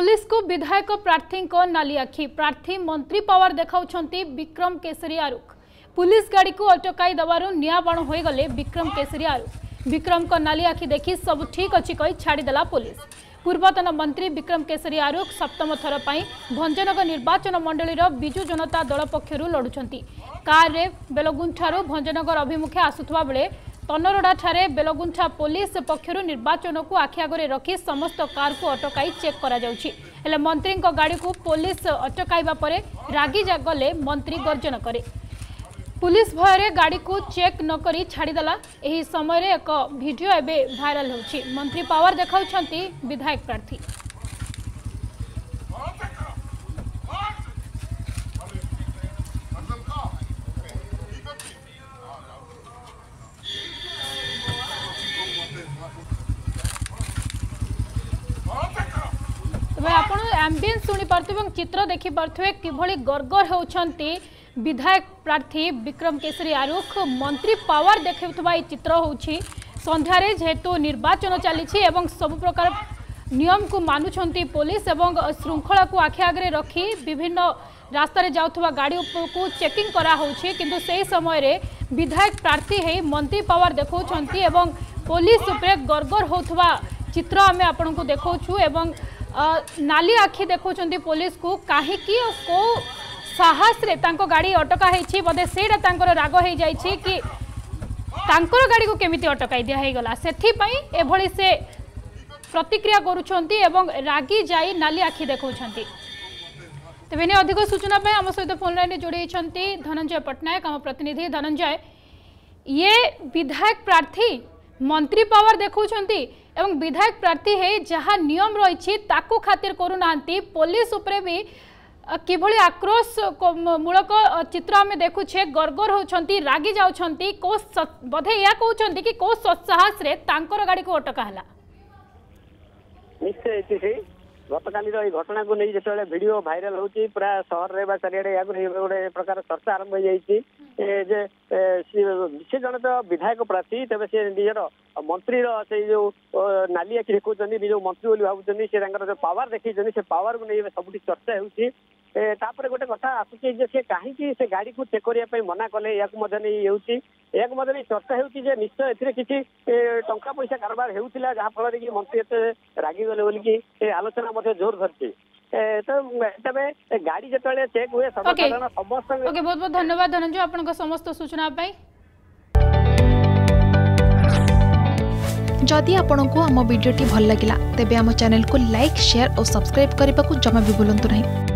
Police को विधायक प्रार्थी नाली आखि प्रार्थी मंत्री पावर देखा बिक्रम केसरी आरुख पुलिस गाड़ी को अटकाई दबारू निआबाण होगले बिक्रम केसरी आरुख बिक्रम को नाली आखि देखी सब ठीक अच्छी कही छाड़देला पुलिस। पूर्वतन मंत्री बिक्रम केसरी आरुख सप्तम थर पर भंजनगर निर्वाचन मंडलीर बिजू जनता दल पक्षर लड़ुंट कारे बेलगुंठारू भंजनगर अभिमुखे आसुवा बेले तनरोडा ठारे बेलगुंठा पुलिस पक्षर निर्वाचन को आखि आगे रखी समस्त कार को अटकाई चेक कर मंत्री गाड़ी को पुलिस अटकाइबा पर रागी गले मंत्री गर्जन करे पुलिस भयर गाड़ी को चेक नक छाड़देला। यह समय रे एक वीडियो एवं वायरल होछि मंत्री पावर देखा विधायक प्रार्थी एम्बियंस सुनी पार्थ्वे चित्र देखी पार्थ्वे किभली गर्गर होती विधायक प्रार्थी बिक्रम केसरी आरुख मंत्री पावर देखा चित्र होछि संध्यारे जेहेतु निर्वाचन चली एवं सब प्रकार नियम को मानुछंती पुलिस एवं श्रृंखला को आखि आगे रखी विभिन्न रास्तार जाउथवा गाड़ी को चेकिंग करा होछि किंतु से समय रे विधायक प्रार्थी है मंत्री पावर देखौछंती एवं पुलिस उपरे गर्गर होथवा चित्र आम आपण को देखौछु एवं नाली आखि देखौछंती पुलिस को काहे की को साहस रे तांको गाड़ी अटका होती बोधे से राग हो जाए कि तांकर गाड़ी को केमिति अटकाई दिया है गला से एभली से प्रतिक्रिया करुछंती एवं रागी जाई नाली आखि देखौछंती। तबे ने अधिक सूचना पे हम सहित फोन लाइन जोड़ी धनंजय पटनायक हम प्रतिनिधि। धनंजय, ये विधायक प्रार्थी मंत्री पावर देखौछंती एवं विधायक प्रार्थी है जहाँ नियम रही ताकू खातिर करूना पुलिस उपरे भी किभली आक्रोश मूलक चित्र आम देखुछे गर्गर होती रागी जाउछंती को बधे या कहते कि को सत्साहस रे तांकर गाड़ी को अटका हला निश्चय से गतकाली घटना को नहीं जो वीडियो वायरल होती पूरा सहर रे चारिड़े या गोटे प्रकार चर्चा आरंभ हो जाए से जड़े तो विधायक प्रार्थी तेज से निजर मंत्री से जो नाली आखि देखते जो मंत्री भावुं से पावर देखते से पावर को नहीं सब चर्चा होती गोटे कथा आसूची से कहीं से गाड़ी को चेक करने मना कले या नहीं चर्चा होती निश्चय ए टंका पैसा कारबार होता जहाँफल कि मंत्री एत रागिगले बोलिकी आलोचना जोर धरती तेज गाड़ी जो चेक हुए सर्वसाधारण समस्त। बहुत बहुत धन्यवाद धनंजय आपनका समस्त सूचना। जदि आपंक आम भिडी भल लगा तेब आम चैनल को लाइक शेयर और सब्सक्राइब करने को जमा भी बुलां नहीं।